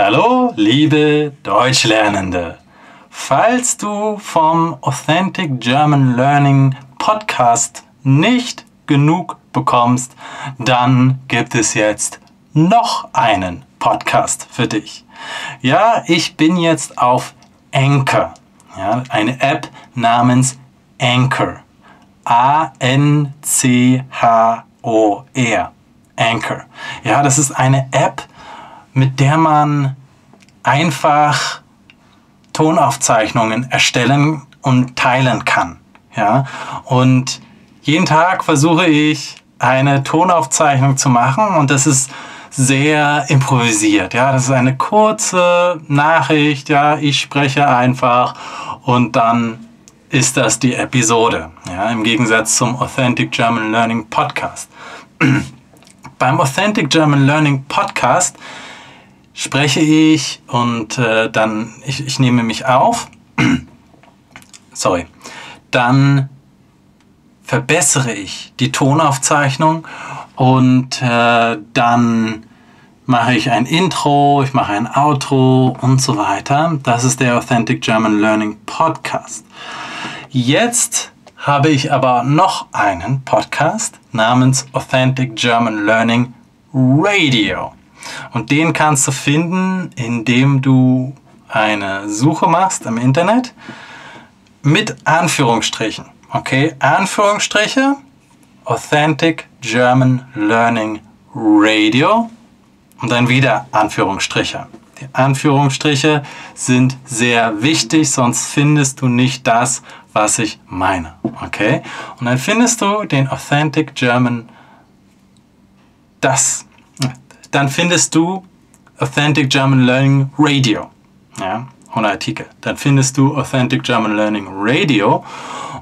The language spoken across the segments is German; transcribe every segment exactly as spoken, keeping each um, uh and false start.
Hallo, liebe Deutschlernende! Falls du vom Authentic German Learning Podcast nicht genug bekommst, dann gibt es jetzt noch einen Podcast für dich. Ja, ich bin jetzt auf Anchor, ja, eine App namens Anchor. A N C H O R. Anchor. Ja, das ist eine App, mit der man einfach Tonaufzeichnungen erstellen und teilen kann. Ja? Und jeden Tag versuche ich, eine Tonaufzeichnung zu machen, und das ist sehr improvisiert. Ja? Das ist eine kurze Nachricht, ja? Ich spreche einfach und dann ist das die Episode. Ja? Im Gegensatz zum Authentic German Learning Podcast. Beim Authentic German Learning Podcast spreche ich und äh, dann, ich, ich nehme mich auf, sorry, dann verbessere ich die Tonaufzeichnung und äh, dann mache ich ein Intro, ich mache ein Outro und so weiter. Das ist der Authentic German Learning Podcast. Jetzt habe ich aber noch einen Podcast namens Authentic German Learning Radio. Und den kannst du finden, indem du eine Suche machst im Internet mit Anführungsstrichen. Okay, Anführungsstriche, Authentic German Learning Radio und dann wieder Anführungsstriche. Die Anführungsstriche sind sehr wichtig, sonst findest du nicht das, was ich meine. Okay, und dann findest du den Authentic German das. Dann findest du Authentic German Learning Radio, ja, ohne Artikel. Dann findest du Authentic German Learning Radio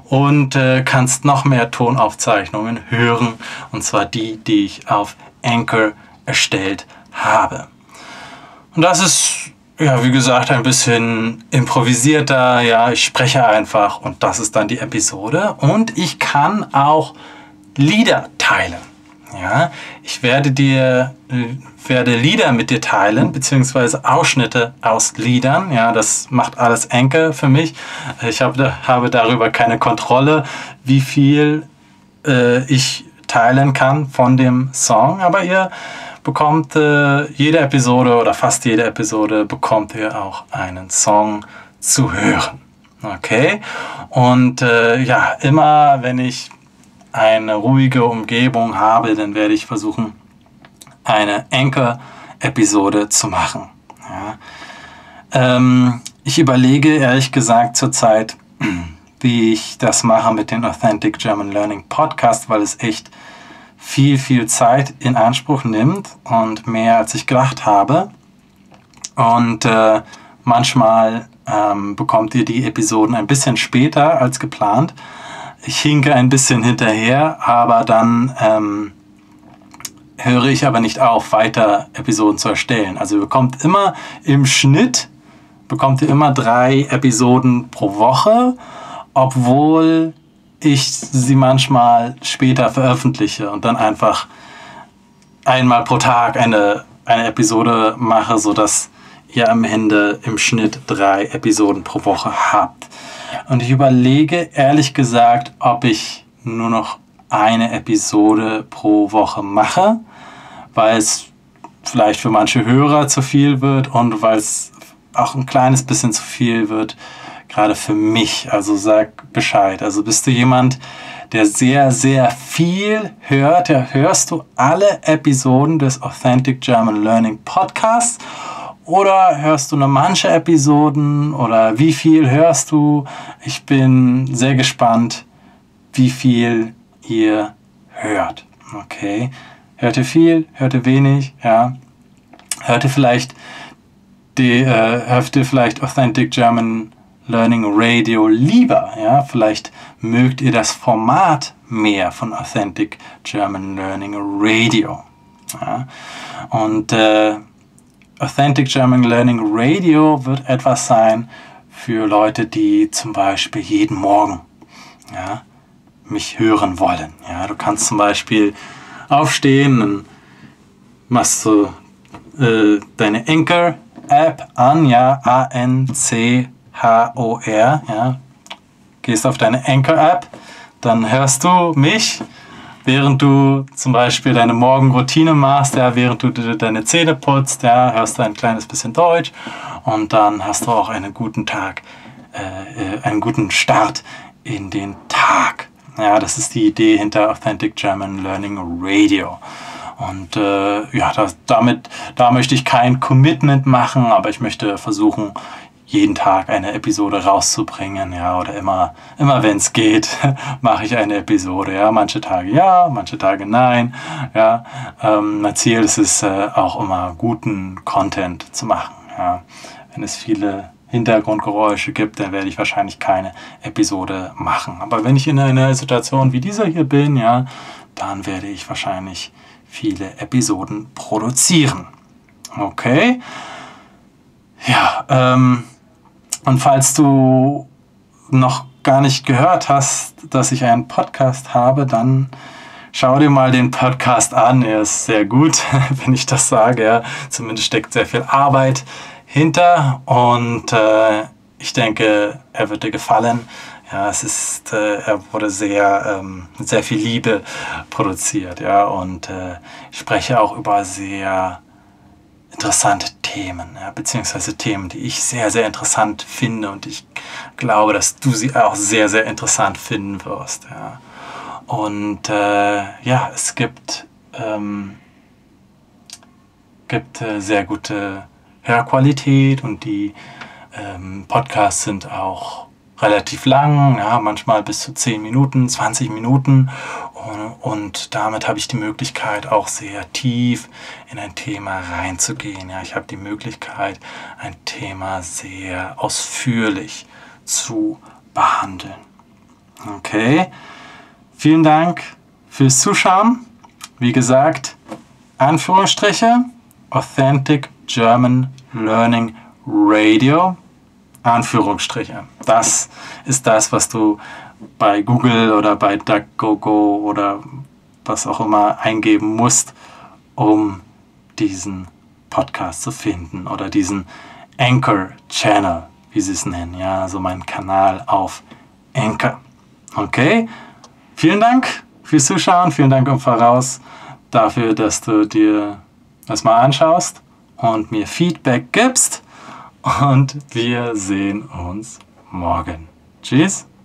und äh, kannst noch mehr Tonaufzeichnungen hören, und zwar die, die ich auf Anchor erstellt habe. Und das ist, ja, wie gesagt, ein bisschen improvisierter, ja, ich spreche einfach und das ist dann die Episode. Und ich kann auch Lieder teilen. Ja, ich werde dir werde Lieder mit dir teilen, beziehungsweise Ausschnitte aus Liedern. Ja, das macht alles Anchor für mich. Ich habe, habe darüber keine Kontrolle, wie viel äh, ich teilen kann von dem Song. Aber ihr bekommt äh, jede Episode oder fast jede Episode bekommt ihr auch einen Song zu hören. Okay? Und äh, ja, immer wenn ich eine ruhige Umgebung habe, dann werde ich versuchen, eine Anchor-Episode zu machen. Ja. Ähm, ich überlege ehrlich gesagt zurzeit, wie ich das mache mit dem Authentic German Learning Podcast, weil es echt viel, viel Zeit in Anspruch nimmt und mehr als ich gedacht habe. Und äh, manchmal ähm, bekommt ihr die Episoden ein bisschen später als geplant. Ich hinke ein bisschen hinterher, aber dann ähm, höre ich aber nicht auf, weiter Episoden zu erstellen. Also ihr bekommt immer im Schnitt, bekommt ihr immer drei Episoden pro Woche, obwohl ich sie manchmal später veröffentliche und dann einfach einmal pro Tag eine, eine Episode mache, sodass ihr am Ende im Schnitt drei Episoden pro Woche habt. Und ich überlege ehrlich gesagt, ob ich nur noch eine Episode pro Woche mache, weil es vielleicht für manche Hörer zu viel wird und weil es auch ein kleines bisschen zu viel wird, gerade für mich. Also sag Bescheid. Also bist du jemand, der sehr, sehr viel hört, ja, hörst du alle Episoden des Authentic German Learning Podcasts? Oder hörst du nur manche Episoden? Oder wie viel hörst du? Ich bin sehr gespannt, wie viel ihr hört. Okay. Hört ihr viel? Hört ihr wenig? Ja. Hört ihr vielleicht die, äh, hört ihr vielleicht Authentic German Learning Radio lieber? Ja. Vielleicht mögt ihr das Format mehr von Authentic German Learning Radio. Ja. Und äh, Authentic German Learning Radio wird etwas sein für Leute, die zum Beispiel jeden Morgen, ja, mich hören wollen. Ja, du kannst zum Beispiel aufstehen, dann machst du äh, deine Anchor App an, ja, A N C H O R, ja. Gehst auf deine Anchor-App, dann hörst du mich, während du zum Beispiel deine Morgenroutine machst, ja, während du deine Zähne putzt, ja, hörst du ein kleines bisschen Deutsch und dann hast du auch einen guten Tag, äh, einen guten Start in den Tag. Ja, das ist die Idee hinter Authentic German Learning Radio. Und äh, ja, das, damit, da möchte ich kein Commitment machen, aber ich möchte versuchen, jeden Tag eine Episode rauszubringen, ja, oder immer, immer wenn es geht, mache ich eine Episode, ja, manche Tage ja, manche Tage nein, ja, ähm, mein Ziel ist es äh, auch immer guten Content zu machen, ja, wenn es viele Hintergrundgeräusche gibt, dann werde ich wahrscheinlich keine Episode machen, aber wenn ich in einer Situation wie dieser hier bin, ja, dann werde ich wahrscheinlich viele Episoden produzieren, okay? Ja, ähm, und falls du noch gar nicht gehört hast, dass ich einen Podcast habe, dann schau dir mal den Podcast an. Er ist sehr gut, wenn ich das sage. Ja. Zumindest steckt sehr viel Arbeit hinter und äh, ich denke, er wird dir gefallen. Ja, es ist, äh, er wurde sehr, ähm, mit sehr viel Liebe produziert, ja, und äh, ich spreche auch über sehr interessante Themen, ja, beziehungsweise Themen, die ich sehr, sehr interessant finde und ich glaube, dass du sie auch sehr, sehr interessant finden wirst, ja. Und äh, ja, es gibt, ähm, gibt äh, sehr gute Hörqualität und die ähm, Podcasts sind auch relativ lang, ja, manchmal bis zu zehn Minuten, zwanzig Minuten und, und damit habe ich die Möglichkeit, auch sehr tief in ein Thema reinzugehen. Ja. Ich habe die Möglichkeit, ein Thema sehr ausführlich zu behandeln. Okay, vielen Dank fürs Zuschauen. Wie gesagt, Anführungsstriche, Authentic German Learning Radio. Anführungsstriche. Das ist das, was du bei Google oder bei DuckDuckGo oder was auch immer eingeben musst, um diesen Podcast zu finden oder diesen Anchor Channel, wie sie es nennen. Ja, also meinen Kanal auf Anchor. Okay, vielen Dank fürs Zuschauen, vielen Dank im Voraus dafür, dass du dir das mal anschaust und mir Feedback gibst. Und wir sehen uns morgen. Tschüss.